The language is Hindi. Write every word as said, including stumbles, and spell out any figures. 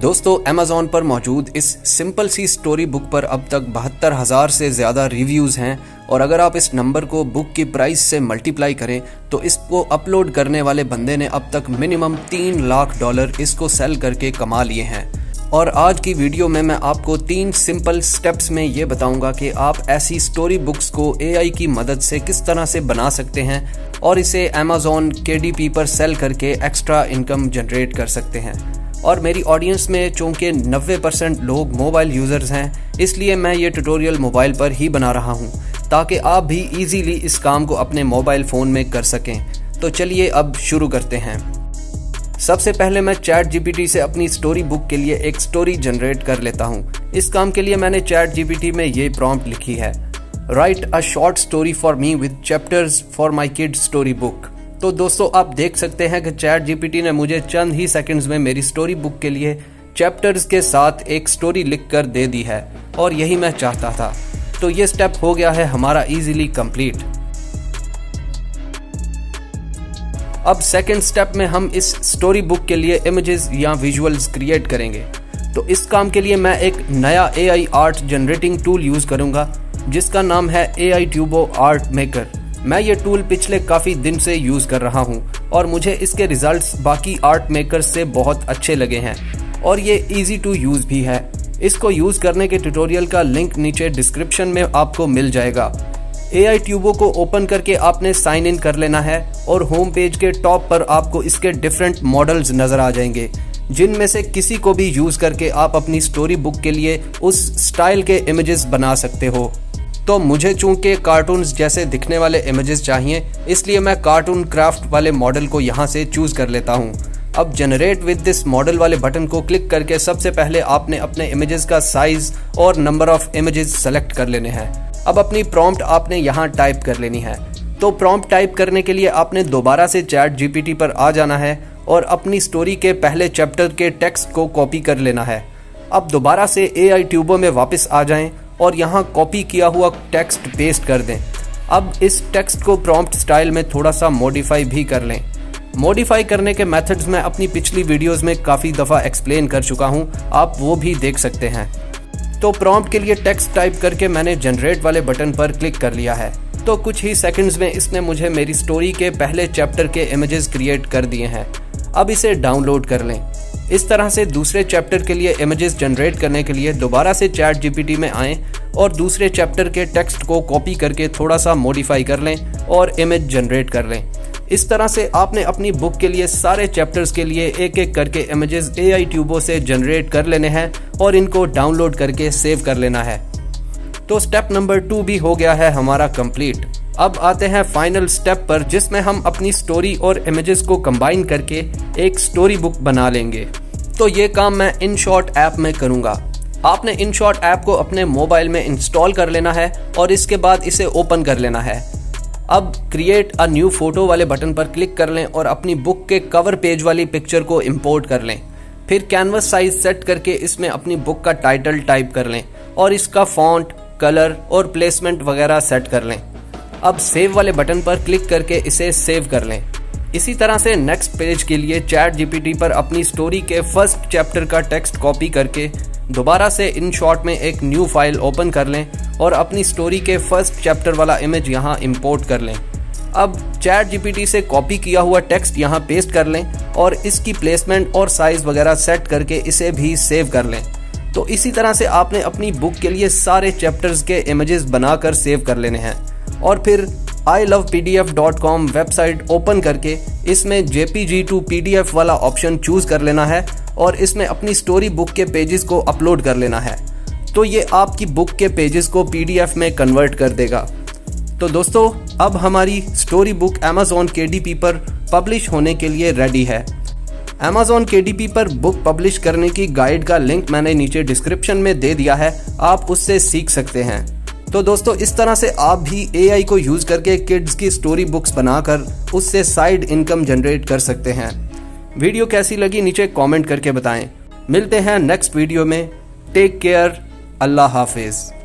दोस्तों Amazon पर मौजूद इस सिंपल सी स्टोरी बुक पर अब तक बहत्तर हज़ार से ज़्यादा रिव्यूज़ हैं और अगर आप इस नंबर को बुक की प्राइस से मल्टीप्लाई करें तो इसको अपलोड करने वाले बंदे ने अब तक मिनिमम तीन लाख डॉलर इसको सेल करके कमा लिए हैं। और आज की वीडियो में मैं आपको तीन सिंपल स्टेप्स में ये बताऊंगा कि आप ऐसी स्टोरी बुक्स को एआई की मदद से किस तरह से बना सकते हैं और इसे Amazon के डी पी पर सेल करके एक्स्ट्रा इनकम जनरेट कर सकते हैं। और मेरी ऑडियंस में चूँकि नब्बे परसेंट लोग मोबाइल यूज़र्स हैं, इसलिए मैं ये ट्यूटोरियल मोबाइल पर ही बना रहा हूँ ताकि आप भी इजीली इस काम को अपने मोबाइल फ़ोन में कर सकें। तो चलिए अब शुरू करते हैं। सबसे पहले मैं चैट जी पी टी से अपनी स्टोरी बुक के लिए एक स्टोरी जनरेट कर लेता हूँ। इस काम के लिए मैंने चैट जी पी टी में ये प्रॉम्प्ट लिखी है, write a short story for me with chapters for my kid story book. तो दोस्तों आप देख सकते हैं कि चैट जी पी टी ने मुझे चंद ही सेकंड्स में मेरी स्टोरी बुक के लिए चैप्टर्स के साथ एक स्टोरी लिखकर दे दी है और यही मैं चाहता था। तो ये स्टेप हो गया है हमारा इजीली कंप्लीट। अब सेकंड स्टेप में हम इस स्टोरी बुक के लिए इमेजेस या विजुअल्स क्रिएट करेंगे। तो इस काम के लिए मैं एक नया A I art generating tool use करूँगा जिसका नाम है एआईट्यूबो आर्ट मेकर। मैं ये टूल पिछले काफ़ी दिन से यूज़ कर रहा हूँ और मुझे इसके रिजल्ट्स बाकी आर्ट मेकर्स से बहुत अच्छे लगे हैं और ये इजी टू यूज़ भी है। इसको यूज़ करने के ट्यूटोरियल का लिंक नीचे डिस्क्रिप्शन में आपको मिल जाएगा। एआईट्यूबो को ओपन करके आपने साइन इन कर लेना है और होम पेज के टॉप पर आपको इसके डिफरेंट मॉडल्स नज़र आ जाएंगे जिनमें से किसी को भी यूज़ करके आप अपनी स्टोरी बुक के लिए उस स्टाइल के इमेजेस बना सकते हो। तो मुझे चूंकि कार्टून्स जैसे दिखने वाले इमेजेस चाहिए इसलिए मैं कार्टून क्राफ्ट वाले मॉडल को यहाँ से चूज़ कर लेता हूँ। अब जनरेट विद दिस मॉडल वाले बटन को क्लिक करके सबसे पहले आपने अपने इमेजेस का साइज़ और नंबर ऑफ इमेजेस सेलेक्ट कर लेने हैं। अब अपनी प्रॉम्प्ट आपने यहाँ टाइप कर लेनी है। तो प्रॉम्प्ट टाइप करने के लिए आपने दोबारा से चैट जी पी टी पर आ जाना है और अपनी स्टोरी के पहले चैप्टर के टेक्स्ट को कॉपी कर लेना है। अब दोबारा से एआईट्यूबो में वापस आ जाएँ और यहाँ कॉपी किया हुआ टेक्स्ट पेस्ट कर दें। अब इस टेक्स्ट को प्रॉम्प्ट स्टाइल में थोड़ा सा मॉडिफाई भी कर लें। मॉडिफाई करने के मेथड्स मैं अपनी पिछली वीडियोस में काफ़ी दफ़ा एक्सप्लेन कर चुका हूँ, आप वो भी देख सकते हैं। तो प्रॉम्प्ट के लिए टेक्स्ट टाइप करके मैंने जनरेट वाले बटन पर क्लिक कर लिया है। तो कुछ ही सेकेंड्स में इसने मुझे मेरी स्टोरी के पहले चैप्टर के इमेजेस क्रिएट कर दिए हैं। अब इसे डाउनलोड कर लें। इस तरह से दूसरे चैप्टर के लिए इमेजेस जनरेट करने के लिए दोबारा से चैट जी पी टी में आएँ और दूसरे चैप्टर के टेक्स्ट को कॉपी करके थोड़ा सा मॉडिफाई कर लें और इमेज जनरेट कर लें। इस तरह से आपने अपनी बुक के लिए सारे चैप्टर्स के लिए एक एक करके इमेजेस एआईट्यूबो से जनरेट कर लेने हैं और इनको डाउनलोड करके सेव कर लेना है। तो स्टेप नंबर टू भी हो गया है हमारा कंप्लीट। अब आते हैं फाइनल स्टेप पर जिसमें हम अपनी स्टोरी और इमेजेस को कंबाइन करके एक स्टोरी बुक बना लेंगे। तो ये काम मैं इनशॉट ऐप में करूँगा। आपने इनशॉट ऐप को अपने मोबाइल में इंस्टॉल कर लेना है और इसके बाद इसे ओपन कर लेना है। अब क्रिएट अ न्यू फोटो वाले बटन पर क्लिक कर लें और अपनी बुक के कवर पेज वाली पिक्चर को इम्पोर्ट कर लें। फिर कैनवस साइज सेट करके इसमें अपनी बुक का टाइटल टाइप कर लें और इसका फॉन्ट, कलर और प्लेसमेंट वगैरह सेट कर लें। अब सेव वाले बटन पर क्लिक करके इसे सेव कर लें। इसी तरह से नेक्स्ट पेज के लिए चैट जी पी टी पर अपनी स्टोरी के फर्स्ट चैप्टर का टेक्स्ट कॉपी करके दोबारा से इनशॉट में एक न्यू फाइल ओपन कर लें और अपनी स्टोरी के फर्स्ट चैप्टर वाला इमेज यहाँ इंपोर्ट कर लें। अब चैट जी पी टी से कॉपी किया हुआ टेक्स्ट यहाँ पेस्ट कर लें और इसकी प्लेसमेंट और साइज़ वगैरह सेट करके इसे भी सेव कर लें। तो इसी तरह से आपने अपनी बुक के लिए सारे चैप्टर्स के इमेजेस बनाकर सेव कर लेने हैं और फिर I love P D F dot com website open करके इसमें J P G to P D F वाला ऑप्शन चूज़ कर लेना है और इसमें अपनी स्टोरी बुक के पेजेस को अपलोड कर लेना है। तो ये आपकी बुक के पेजेस को पी डी एफ में कन्वर्ट कर देगा। तो दोस्तों अब हमारी story book Amazon K D P पर पब्लिश होने के लिए रेडी है। Amazon के डी पी पर बुक पब्लिश करने की गाइड का लिंक मैंने नीचे डिस्क्रिप्शन में दे दिया है, आप उससे सीख सकते हैं। तो दोस्तों इस तरह से आप भी ए आई को यूज़ करके किड्स की स्टोरी बुक्स बनाकर उससे साइड इनकम जनरेट कर सकते हैं। वीडियो कैसी लगी नीचे कमेंट करके बताएं। मिलते हैं नेक्स्ट वीडियो में। Take care. अल्लाह हाफिज़।